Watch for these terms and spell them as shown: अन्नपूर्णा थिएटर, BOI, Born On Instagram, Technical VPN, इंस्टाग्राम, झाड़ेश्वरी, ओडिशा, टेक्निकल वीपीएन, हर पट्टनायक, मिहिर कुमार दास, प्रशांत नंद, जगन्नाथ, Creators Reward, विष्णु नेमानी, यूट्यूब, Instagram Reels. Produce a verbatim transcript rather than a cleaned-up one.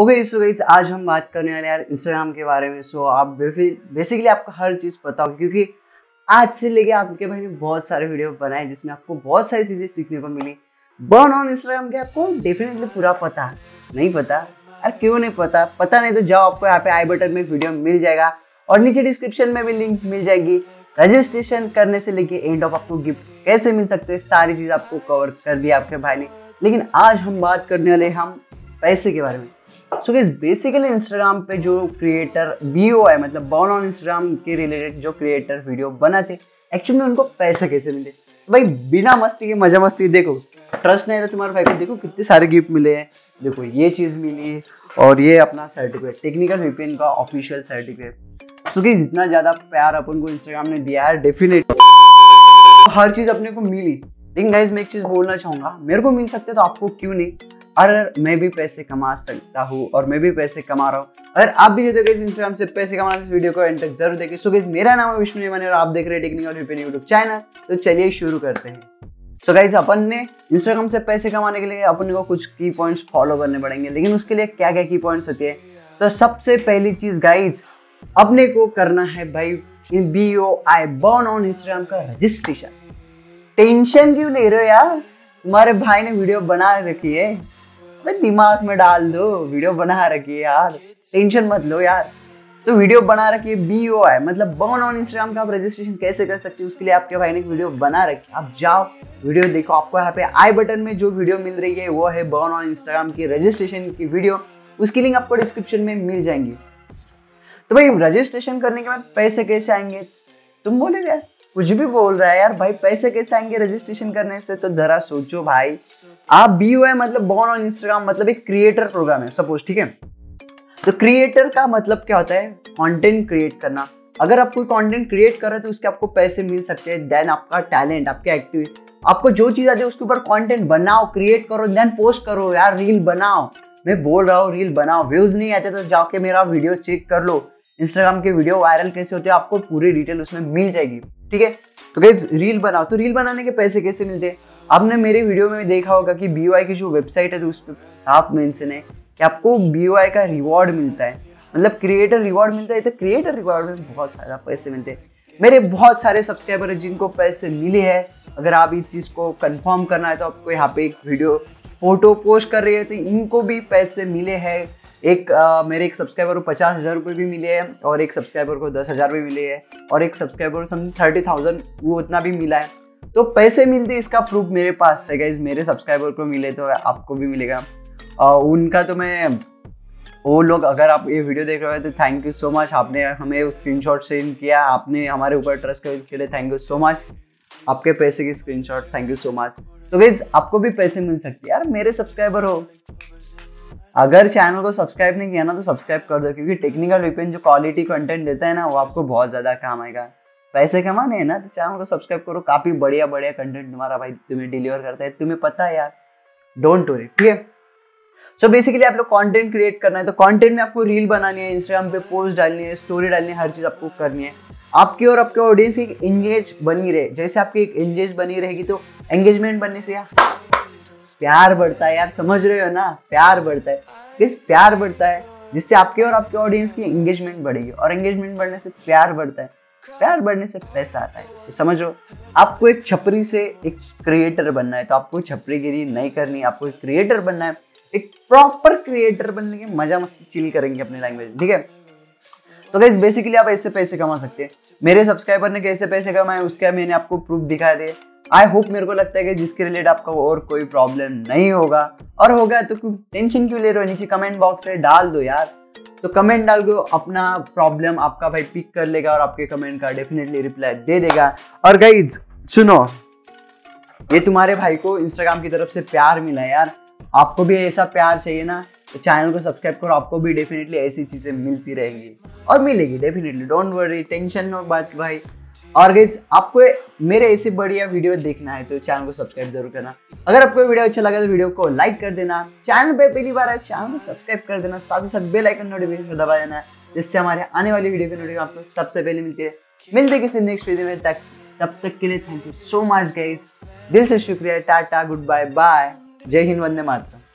Okay so guys, आज हम बात करने वाले यार इंस्टाग्राम के बारे में। सो so, आप बेसिकली आपको हर चीज़ पता होगी, क्योंकि आज से लेके आपके भाई ने बहुत सारे वीडियो बनाए जिसमें आपको बहुत सारी चीज़ें सीखने को मिली। बर्न ऑन इंस्टाग्राम के आपको डेफिनेटली पूरा पता नहीं पता, अरे क्यों नहीं पता पता नहीं तो जाओ, आपको यहाँ पे आई बटन में वीडियो मिल जाएगा और नीचे डिस्क्रिप्शन में भी लिंक मिल जाएगी। रजिस्ट्रेशन करने से लेके एंड ऑफ आपको गिफ्ट कैसे मिल सकते हैं, सारी चीज़ आपको कवर कर दिया आपके भाई ने। लेकिन आज हम बात करने वाले हम पैसे के बारे में। सो गाइस, बेसिकली इंस्टाग्राम पे जो क्रिएटर बी ओ आई मतलब बर्न ऑन इंस्टाग्राम के रिलेटेड जो क्रिएटर वीडियो बनाते, एक्चुअली उनको पैसे कैसे मिलते भाई, बिना मस्ती के मजा मस्ती। देखो ट्रस्ट नहीं है तो तुम्हारे भाई को देखो कितने सारे गिफ्ट मिले हैं, देखो ये चीज़ मिली और ये अपना certificate Technical V P N का ऑफिशियल सर्टिफिकेट। सो गाइस, जितना ज़्यादा प्यार अपन को इंस्टाग्राम ने दिया है डेफिनेटली हर चीज़ अपने को मिली। लेकिन गाइस, मैं एक चीज़ बोलना चाहूँगा, मेरे को मिल सकते तो आपको क्यों नहीं, अगर मैं भी पैसे कमा सकता हूँ और मैं भी पैसे कमा रहा हूँ। अगर आप भी जो इंस्टाग्राम से पैसे कमा रहे हैं, इस वीडियो को एंड तक जरूर देखें। सो गाइस, मेरा नाम है विष्णु नेमानी और आप देख रहे हैं Technical V P N यूट्यूब channel. तो चलिए शुरू करते हैं। सो गाइस, अपन ने इंस्टाग्राम से पैसे कमाने के लिए अपन को कुछ की पॉइंट्स फॉलो करने पड़ेंगे, लेकिन उसके लिए क्या क्या की पॉइंट्स होती है। तो सबसे पहली चीज़ गाइज, अपने को करना है भाई B O I born on इंस्टाग्राम का रजिस्ट्रेशन। टेंशन क्यों ले रहे हो यार, तुम्हारे भाई ने वीडियो बना रखी है, दिमाग में डाल दो वीडियो बना रखी है यार, टेंशन मत लो यार। तो वीडियो बना रखी है बी ओ आई मतलब बर्न ऑन इंस्टाग्राम का आप रजिस्ट्रेशन कैसे कर सकते हो, उसके लिए आपके भाई ने एक वीडियो बना रखी है। आप जाओ वीडियो देखो, आपको यहाँ पे आई बटन में जो वीडियो मिल रही है वो है बर्न ऑन इंस्टाग्राम की रजिस्ट्रेशन की वीडियो, उसकी लिंक आपको डिस्क्रिप्शन में मिल जाएंगी। तो भाई रजिस्ट्रेशन करने के बाद पैसे कैसे आएंगे, तुम बोलोगे यार कुछ भी बोल रहा है यार भाई, पैसे कैसे आएंगे रजिस्ट्रेशन करने से। तो जरा सोचो भाई, आप बी ओ आई मतलब बर्न ऑन इंस्टाग्राम मतलब एक क्रिएटर प्रोग्राम है सपोज, ठीक है। तो क्रिएटर का मतलब क्या होता है, कंटेंट क्रिएट करना। अगर आप कोई कंटेंट क्रिएट कर रहे हो तो उसके आपको पैसे मिल सकते हैं। देन आपका टैलेंट, आपके एक्टिविटी, आपको जो चीज़ आती है उसके ऊपर कंटेंट बनाओ, क्रिएट करो, देन पोस्ट करो यार, रील बनाओ। मैं बोल रहा हूँ रील बनाओ, व्यूज नहीं आते तो जाके मेरा वीडियो चेक कर लो, इंस्टाग्राम के वीडियो वायरल कैसे होते हैं आपको पूरी डिटेल उसमें मिल जाएगी, ठीक है। तो गाइस, रील बनाओ। तो रील बनाने के पैसे कैसे मिलते हैं, आपने मेरे वीडियो में देखा होगा कि बी ओ आई की जो वेबसाइट है तो उस पर साफ मेंशन है कि आपको बी ओ आई का रिवॉर्ड मिलता है, मतलब क्रिएटर रिवॉर्ड मिलता है। तो क्रिएटर रिवॉर्ड में बहुत सारा पैसे मिलते हैं। मेरे बहुत सारे सब्सक्राइबर हैं जिनको पैसे मिले हैं। अगर आप इस चीज़ को कन्फर्म करना है तो आपको यहाँ पे एक वीडियो फोटो पोस्ट कर रही है तो इनको भी पैसे मिले हैं। एक आ, मेरे एक सब्सक्राइबर को पचास हज़ार रुपये भी मिले हैं और एक सब्सक्राइबर को दस हज़ार भी मिले हैं और एक सब्सक्राइबर को समथिंग थर्टी थाउजेंड वो उतना भी मिला है। तो पैसे मिलते हैं, इसका प्रूफ मेरे पास है गाइज। मेरे सब्सक्राइबर को मिले तो आपको भी मिलेगा। आ, उनका तो मैं वो लोग अगर आप ये वीडियो देख रहे हो तो थैंक यू सो मच, आपने हमें स्क्रीनशॉट सेंड किया, आपने हमारे ऊपर ट्रस्ट कर के लिए थैंक यू सो मच, आपके पैसे की screenshot thank you so much. तो गाइस, आपको भी पैसे मिल सकते हैं यार, मेरे सब्सक्राइबर हो। अगर चैनल को सब्सक्राइब नहीं किया ना तो सब्सक्राइब कर दो, क्योंकि टेक्निकल वीपीएन जो क्वालिटी कंटेंट देता है ना वो आपको बहुत ज़्यादा काम आएगा। पैसे कमाने हैं ना तो चैनल को सब्सक्राइब करो, काफ़ी बढ़िया बढ़िया कंटेंट तुम्हारा भाई तुम्हें डिलीवर करता है, तुम्हें पता है यार, डोंट वरी, ठीक है। सो बेसिकली आप लोग कंटेंट क्रिएट करना है तो कंटेंट में आपको रील बनानी है, इंस्टाग्राम पे पोस्ट डालनी है, स्टोरी डालनी है, हर चीज़ आपको करनी है। आपकी और आपके ऑडियंस की एंगेज बनी रहे, जैसे आपकी एक एंगेज बनी रहेगी तो एंगेजमेंट बनने से यार प्यार बढ़ता है यार, समझ रहे हो ना, प्यार बढ़ता है, किस प्यार बढ़ता है जिससे आपके और आपके ऑडियंस की एंगेजमेंट बढ़ेगी और एंगेजमेंट बढ़ने से प्यार बढ़ता है, प्यार बढ़ने से पैसा आता है। तो समझो, आपको एक छपरी से एक क्रिएटर बनना है तो आपको छपरीगिरी नहीं करनी, आपको एक क्रिएटर बनना है, एक प्रॉपर क्रिएटर बनने के मजा मस्ती चिल करेंगे अपने लैंग्वेज, ठीक है। तो गाइस, बेसिकली आप ऐसे पैसे कमा सकते हैं। मेरे सब्सक्राइबर ने कैसे पैसे कमाए उसका मैंने आपको प्रूफ दिखा दिया। आई होप, मेरे को लगता है कि जिसके रिलेटेड आपका और कोई प्रॉब्लम नहीं होगा, और होगा तो टेंशन क्यों ले रहे हो, नीचे कमेंट बॉक्स में डाल दो यार। तो कमेंट डाल दो, अपना प्रॉब्लम आपका भाई पिक कर लेगा और आपके कमेंट का डेफिनेटली रिप्लाई दे देगा। और गाइज सुनो, ये तुम्हारे भाई को इंस्टाग्राम की तरफ से प्यार मिला है यार, आपको भी ऐसा प्यार चाहिए ना तो चैनल को सब्सक्राइब करो, आपको भी डेफिनेटली ऐसी चीज़ें मिलती रहेंगी और मिलेगी definitely, don't worry, tension no बात भाई। और गाइस, आपको मेरे ऐसे बढ़िया वीडियो देखना है तो चैनल को सब्सक्राइब जरूर करना। अगर आपको वीडियो अच्छा लगा तो वीडियो को लाइक कर देना, चैनल पे पहली बार है चैनल को सब्सक्राइब कर देना, साथ ही साथ बेल आइकन नोटिफिकेशन दबा देना जिससे हमारे आने वाली वीडियो की नोटिफिकेशन आपको सबसे पहले मिलती है। मिलते किसी नेक्स्ट वीडियो में, तक तब तक के लिए thank you so much guys, दिल से शुक्रिया, टाटा, गुड बाय, बाय, जय हिंद, वंदे मातरम।